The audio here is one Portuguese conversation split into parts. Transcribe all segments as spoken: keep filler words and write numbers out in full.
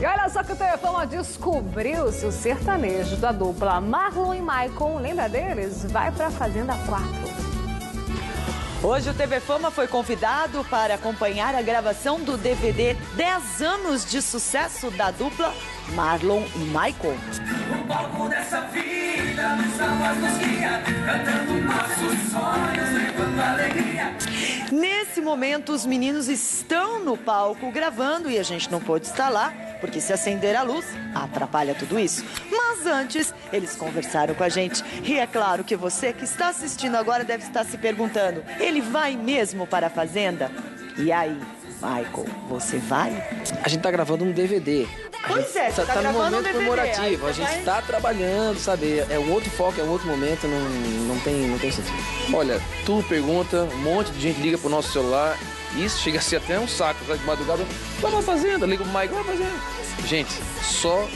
E olha só que o T V Fama descobriu se o sertanejo da dupla Marlon e Maicon, lembra deles? Vai pra Fazenda quatro. Hoje o T V Fama foi convidado para acompanhar a gravação do D V D dez anos de sucesso da dupla Marlon e Maicon. Um pouco dessa vida nos avós nos guia, cantando nossos sonhos, levando alegria. Nesse momento os meninos estão no palco gravando e a gente não pôde estar lá, porque se acender a luz atrapalha tudo isso. Mas antes, eles conversaram com a gente. E é claro que você que está assistindo agora deve estar se perguntando, ele vai mesmo para a Fazenda? E aí, Maicon, você vai? A gente tá gravando um D V D. Pois é, você tá, tá gravando um D V D. Tá no momento comemorativo, a gente tá trabalhando, sabe? É um outro foco, é um outro momento, não, não, tem, não tem sentido. Olha, tu pergunta, um monte de gente liga pro nosso celular. Isso chega a ser até um saco, sabe? De madrugada, vai pra Fazenda, liga pro Maicon, vai pra Fazenda. Gente, só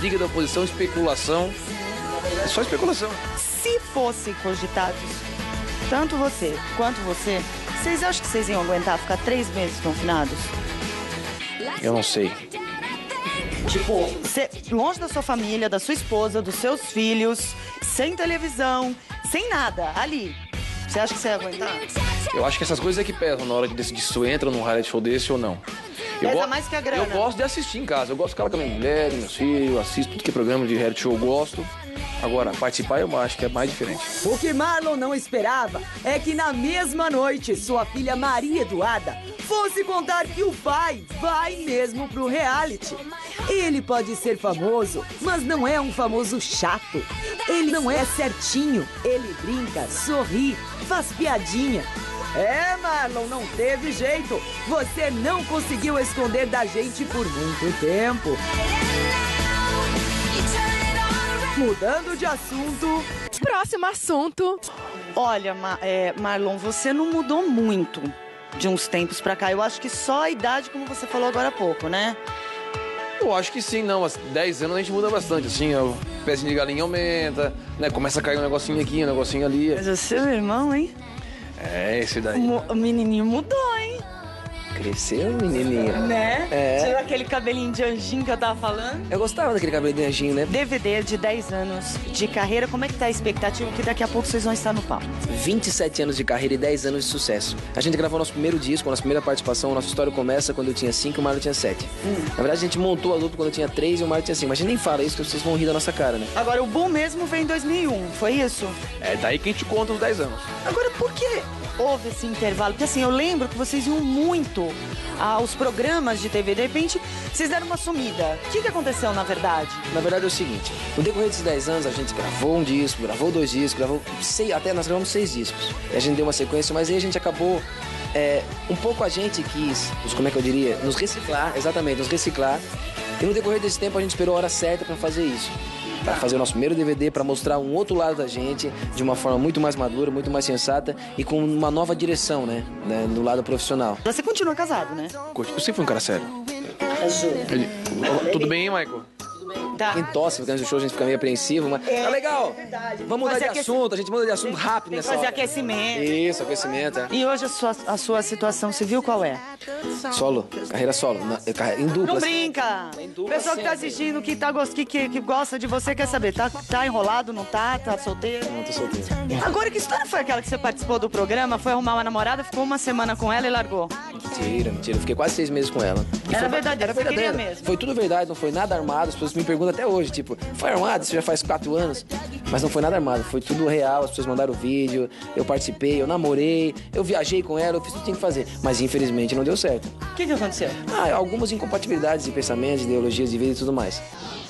briga da oposição, especulação, é só especulação. Se fossem cogitados, tanto você quanto você, vocês acham que vocês iam aguentar ficar três meses confinados? Eu não sei. Tipo, você, longe da sua família, da sua esposa, dos seus filhos, sem televisão, sem nada, ali. Você acha que você ia aguentar? Eu acho que essas coisas é que pesam na hora de decidir se tu entra num reality show desse ou não. Eu gosto, mais que a grana. Eu gosto de assistir em casa. Eu gosto de ficar com a minha mulher, meus filhos, assisto tudo que é programa de reality show, eu gosto. Agora, participar eu acho que é mais diferente. O que Marlon não esperava é que na mesma noite sua filha Maria Eduarda fosse contar que o pai vai mesmo pro reality. Ele pode ser famoso, mas não é um famoso chato. Ele não é certinho. Ele brinca, sorri, faz piadinha. É, Marlon, não teve jeito. Você não conseguiu esconder da gente por muito tempo. Mudando de assunto. Próximo assunto. Olha, Ma- é, Marlon, você não mudou muito de uns tempos pra cá. Eu acho que só a idade, como você falou agora há pouco, né? Eu acho que sim, não. Há dez anos a gente muda bastante, assim, o pezinho de galinha aumenta, né? Começa a cair um negocinho aqui, um negocinho ali. Mas o seu irmão, hein? É, esse daí. O menininho mudou, hein? Cresceu, menininho. Né? É. Tirou aquele cabelinho de anjinho que eu tava falando. Eu gostava daquele cabelinho de anjinho, né? D V D de dez anos de carreira. Como é que tá a expectativa? Que daqui a pouco vocês vão estar no palco. vinte e sete anos de carreira e dez anos de sucesso. A gente gravou nosso primeiro disco, nossa primeira participação. Nossa história começa quando eu tinha cinco e o Marlon tinha sete. Hum. Na verdade, a gente montou a dupla quando eu tinha três e o Marlon tinha cinco. Mas a gente nem fala isso, que vocês vão rir da nossa cara, né? Agora, o boom mesmo veio em dois mil e um, foi isso? É daí que a gente conta os dez anos. Agora, por que houve esse intervalo? Porque assim, eu lembro que vocês iam muito aos programas de T V. De repente, vocês deram uma sumida. O que, que aconteceu, na verdade? Na verdade é o seguinte, no decorrer desses dez anos, a gente gravou um disco, gravou dois discos, gravou seis, até nós gravamos seis discos. E a gente deu uma sequência, mas aí a gente acabou... É, um pouco a gente quis, como é que eu diria, nos reciclar, exatamente, nos reciclar. E no decorrer desse tempo, a gente esperou a hora certa para fazer isso. Para fazer o nosso primeiro D V D, para mostrar um outro lado da gente, de uma forma muito mais madura, muito mais sensata e com uma nova direção, né? né do lado profissional. Você continua casado, né? Eu sempre fui um cara sério. Ele... Tudo bem, hein, Maicon? Tá. Quem tosse, porque antes do show a gente fica meio apreensivo, mas é, tá legal, é vamos mudar de aquec... assunto, a gente muda de assunto tem, rápido tem nessa fazer hora. Aquecimento. Isso, aquecimento, é. E hoje a sua, a sua situação civil qual é? Solo, carreira solo, na, em dupla. Não brinca! O pessoal que tá assistindo, que, tá, que, que, que gosta de você, quer saber, tá, tá enrolado, não tá, tá solteiro? Não, tô solteiro. Agora, que história foi aquela que você participou do programa, foi arrumar uma namorada, ficou uma semana com ela e largou? Mentira, mentira, eu fiquei quase seis meses com ela. E era verdade, era verdadeira. Mesmo. Foi tudo verdade, não foi nada armado, as pessoas me perguntam até hoje, tipo, foi armado? Isso já faz quatro anos. Mas não foi nada armado, foi tudo real, as pessoas mandaram o vídeo, eu participei, eu namorei, eu viajei com ela, eu fiz tudo que tinha que fazer. Mas infelizmente não deu certo. O que que aconteceu? Ah, algumas incompatibilidades de pensamentos, de ideologias de vida e tudo mais.